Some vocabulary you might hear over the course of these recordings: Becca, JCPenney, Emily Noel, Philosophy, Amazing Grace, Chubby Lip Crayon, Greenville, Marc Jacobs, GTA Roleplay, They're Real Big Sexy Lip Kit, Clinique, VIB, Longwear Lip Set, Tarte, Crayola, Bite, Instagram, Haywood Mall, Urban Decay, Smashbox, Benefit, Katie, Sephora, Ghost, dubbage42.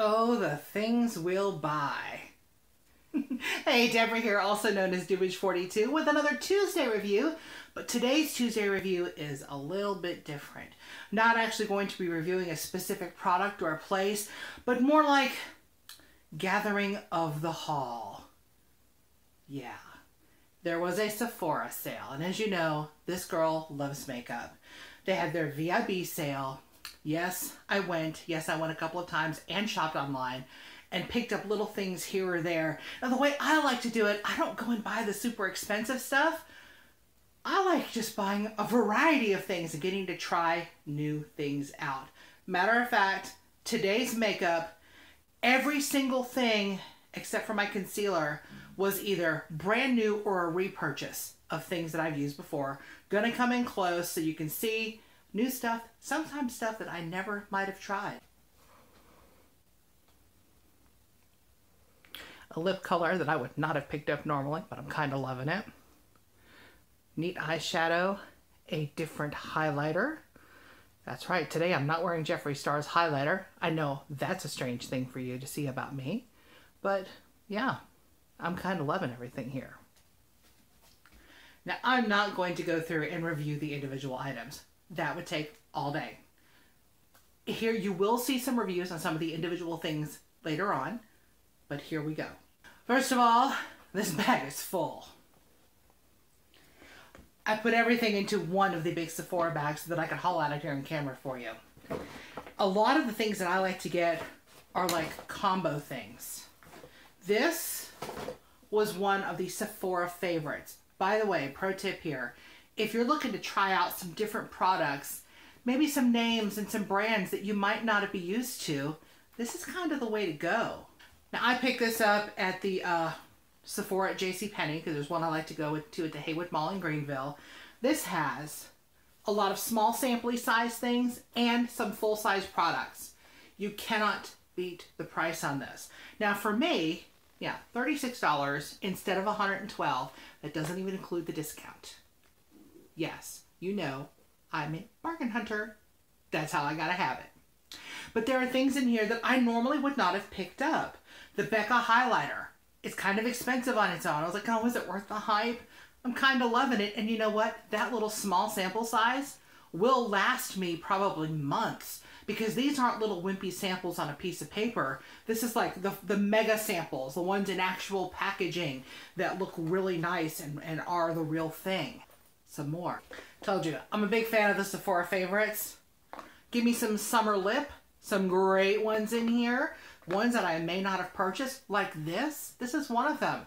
Oh, the things we'll buy. Hey, Deborah here, also known as dubbage42, with another Tuesday review. But today's Tuesday review is a little bit different. Not actually going to be reviewing a specific product or a place, but more like gathering of the haul. Yeah. There was a Sephora sale, and as you know, this girl loves makeup. They had their VIB sale. Yes, I went. Yes, I went a couple of times and shopped online and picked up little things here or there. Now, the way I like to do it, I don't go and buy the super expensive stuff. I like just buying a variety of things and getting to try new things out. Matter of fact, today's makeup, every single thing except for my concealer was either brand new or a repurchase of things that I've used before. Gonna come in close so you can see new stuff, sometimes stuff that I never might have tried. A lip color that I would not have picked up normally, but I'm kind of loving it. Neat eyeshadow, a different highlighter. That's right, today I'm not wearing Jeffree Star's highlighter. I know that's a strange thing for you to see about me, but yeah, I'm kind of loving everything here. Now, I'm not going to go through and review the individual items. That would take all day. Here you will see some reviews on some of the individual things later on, but here we go. First of all, this bag is full. I put everything into one of the big Sephora bags so that I could haul out of here on camera for you. A lot of the things that I like to get are like combo things. This was one of the Sephora favorites. By the way, pro tip here, if you're looking to try out some different products, maybe some names and some brands that you might not be used to, this is kind of the way to go. Now, I picked this up at the Sephora at JCPenney because there's one I like to go to at the Haywood Mall in Greenville. This has a lot of small sample size things and some full-size products. You cannot beat the price on this. Now for me, yeah, $36 instead of $112. That doesn't even include the discount. Yes, you know, I'm a bargain hunter. That's how I gotta have it. But there are things in here that I normally would not have picked up. The Becca highlighter. It's kind of expensive on its own. I was like, oh, is it worth the hype? I'm kind of loving it. And you know what? That little small sample size will last me probably months because these aren't little wimpy samples on a piece of paper. This is like the mega samples, the ones in actual packaging that look really nice and are the real thing. Some more. Told you, I'm a big fan of the Sephora favorites. Give me some summer lip. Some great ones in here. Ones that I may not have purchased, like this. This is one of them.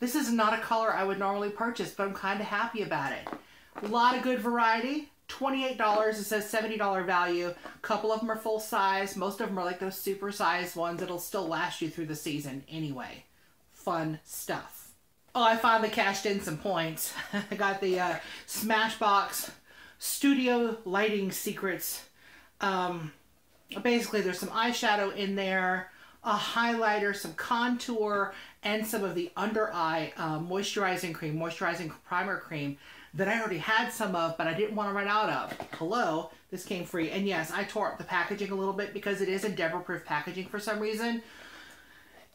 This is not a color I would normally purchase, but I'm kind of happy about it. A lot of good variety. $28, it says $70 value. A couple of them are full size. Most of them are like those super size ones that'll still last you through the season anyway. Fun stuff. Oh, I finally cashed in some points. I got the Smashbox Studio Lighting Secrets. Basically, there's some eyeshadow in there, a highlighter, some contour, and some of the under eye moisturizing primer cream that I already had some of, but I didn't want to run out of. Hello, this came free. And yes, I tore up the packaging a little bit because it is endeavor-proof packaging for some reason.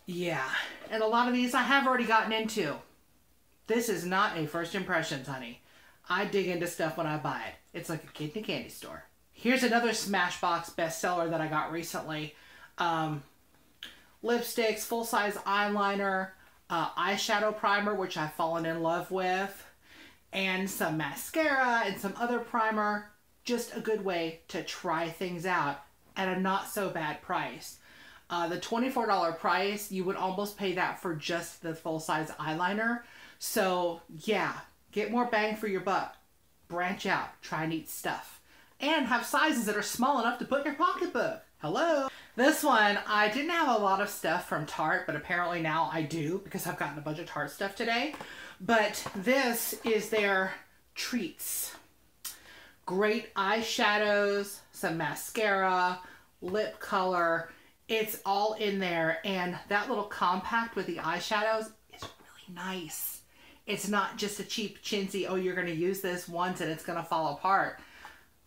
Yeah, and a lot of these I have already gotten into. This is not a first impressions, honey. I dig into stuff when I buy it. It's like a kid in a candy store. Here's another Smashbox bestseller that I got recently. Lipsticks, full-size eyeliner, eyeshadow primer, which I've fallen in love with, and some mascara and some other primer. Just a good way to try things out at a not-so-bad price. The $24 price, you would almost pay that for just the full-size eyeliner. So, yeah, get more bang for your buck. Branch out. Try neat stuff. And have sizes that are small enough to put in your pocketbook. Hello. This one, I didn't have a lot of stuff from Tarte, but apparently now I do because I've gotten a bunch of Tarte stuff today. But this is their treats. Great eyeshadows, some mascara, lip color. It's all in there. And that little compact with the eyeshadows is really nice. It's not just a cheap chintzy, oh, you're going to use this once and it's going to fall apart.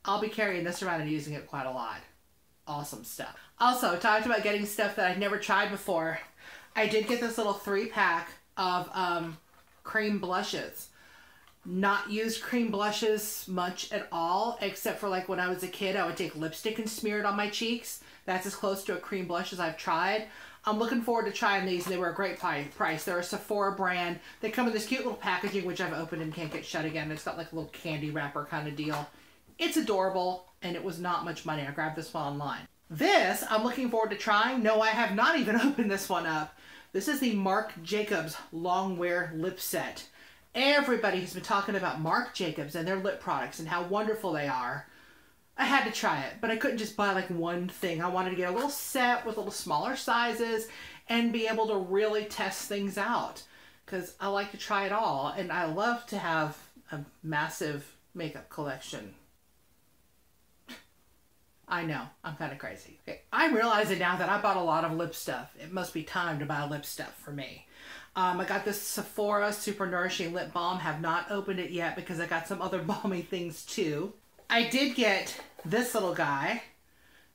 I'll be carrying this around and using it quite a lot. Awesome stuff. Also, talked about getting stuff that I'd never tried before. I did get this little 3-pack of cream blushes. Not used cream blushes much at all, except for like when I was a kid, I would take lipstick and smear it on my cheeks. That's as close to a cream blush as I've tried. I'm looking forward to trying these, and they were a great price. They're a Sephora brand. They come in this cute little packaging, which I've opened and can't get shut again. It's got like a little candy wrapper kind of deal. It's adorable, and it was not much money. I grabbed this one online. This, I'm looking forward to trying. No, I have not even opened this one up. This is the Marc Jacobs Longwear Lip Set. Everybody has been talking about Marc Jacobs and their lip products and how wonderful they are. I had to try it, but I couldn't just buy like one thing. I wanted to get a little set with little smaller sizes and be able to really test things out, because I like to try it all, and I love to have a massive makeup collection. I know, I'm kind of crazy. Okay, I'm realizing now that I bought a lot of lip stuff. It must be time to buy lip stuff for me. I got this Sephora Super Nourishing Lip Balm. Have not opened it yet because I got some other balmy things too. I did get this little guy,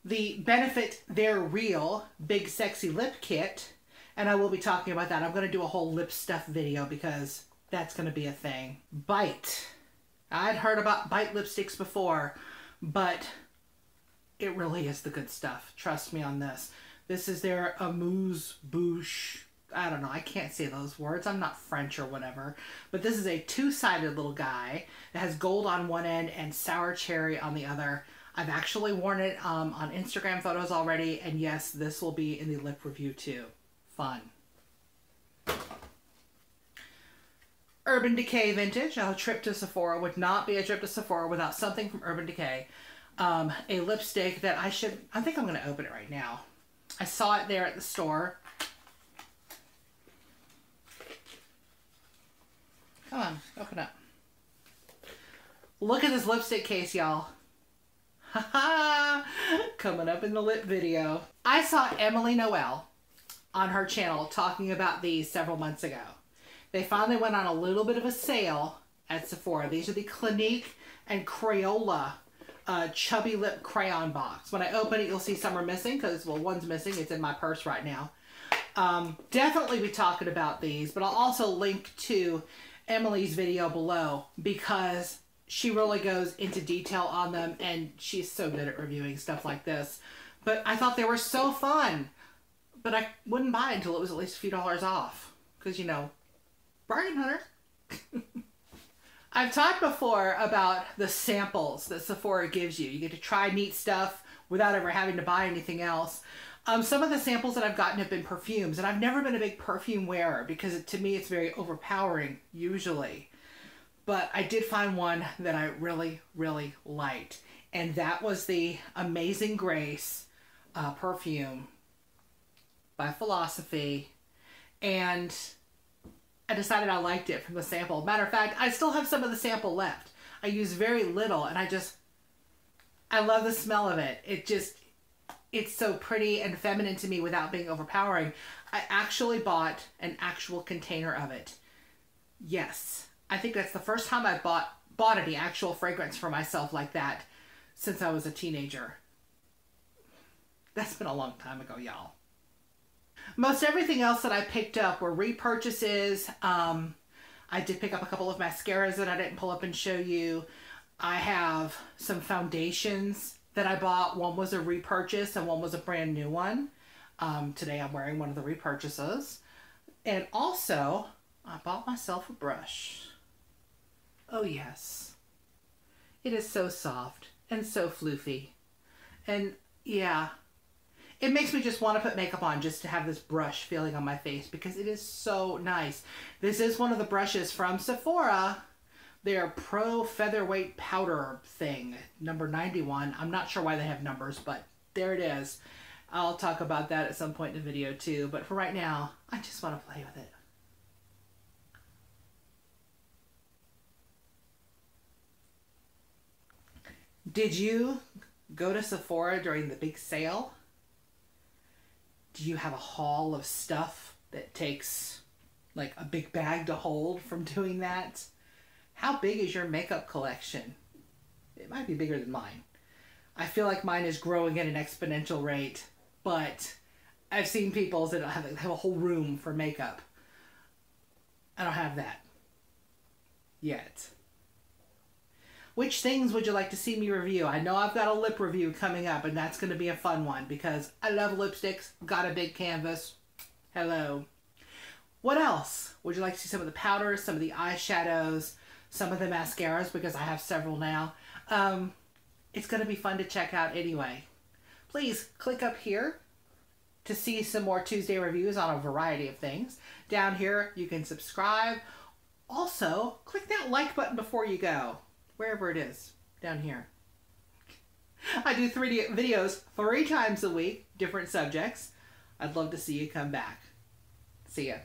the Benefit They're Real Big Sexy Lip Kit, and I will be talking about that. I'm going to do a whole lip stuff video because that's going to be a thing. Bite. I'd heard about Bite lipsticks before, but it really is the good stuff. Trust me on this. This is their Amuse Bouche. I don't know. I can't say those words. I'm not French or whatever. But this is a two-sided little guy that has gold on one end and sour cherry on the other. I've actually worn it on Instagram photos already. And yes, this will be in the lip review too. Fun. Urban Decay Vintage. A trip to Sephora would not be a trip to Sephora without something from Urban Decay. A lipstick that I think I'm going to open it right now. I saw it there at the store. Come on, open up. Look at this lipstick case, y'all. Ha ha! Coming up in the lip video. I saw Emily Noel on her channel talking about these several months ago. They finally went on a little bit of a sale at Sephora. These are the Clinique and Crayola Chubby Lip Crayon box. When I open it, you'll see some are missing because, well, one's missing. It's in my purse right now. Definitely be talking about these, but I'll also link to Emily's video below because she really goes into detail on them, and she's so good at reviewing stuff like this. But I thought they were so fun, but I wouldn't buy it until it was at least a few dollars off because, you know, bargain hunter. I've talked before about the samples that Sephora gives you. You get to try neat stuff without ever having to buy anything else. Some of the samples that I've gotten have been perfumes, and I've never been a big perfume wearer because to me it's very overpowering usually. But I did find one that I really, really liked, and that was the Amazing Grace perfume by Philosophy. And I decided I liked it from the sample. Matter of fact, I still have some of the sample left. I use very little, and I love the smell of it. It's so pretty and feminine to me without being overpowering. I actually bought an actual container of it. Yes, I think that's the first time I bought any actual fragrance for myself like that since I was a teenager. That's been a long time ago, y'all. Most everything else that I picked up were repurchases. I did pick up a couple of mascaras that I didn't pull up and show you. I have some foundations that I bought. One was a repurchase and one was a brand new one. Today I'm wearing one of the repurchases. And also, I bought myself a brush. Oh yes. It is so soft and so floofy. And yeah, it makes me just want to put makeup on just to have this brush feeling on my face because it is so nice. This is one of the brushes from Sephora. Their Pro Featherweight Powder thing, number 91. I'm not sure why they have numbers, but there it is. I'll talk about that at some point in the video too, but for right now, I just want to play with it. Did you go to Sephora during the big sale? Do you have a haul of stuff that takes like a big bag to hold from doing that? How big is your makeup collection? It might be bigger than mine. I feel like mine is growing at an exponential rate. but I've seen people that have a whole room for makeup. I don't have that yet. Which things would you like to see me review? I know I've got a lip review coming up, and that's going to be a fun one because I love lipsticks. Got a big canvas. Hello. What else? Would you like to see some of the powders, some of the eyeshadows, some of the mascaras, because I have several now. It's going to be fun to check out anyway. Please click up here to see some more Tuesday reviews on a variety of things. Down here, you can subscribe. Also, click that like button before you go. Wherever it is, down here. I do 3D videos 3 times a week, different subjects. I'd love to see you come back. See ya.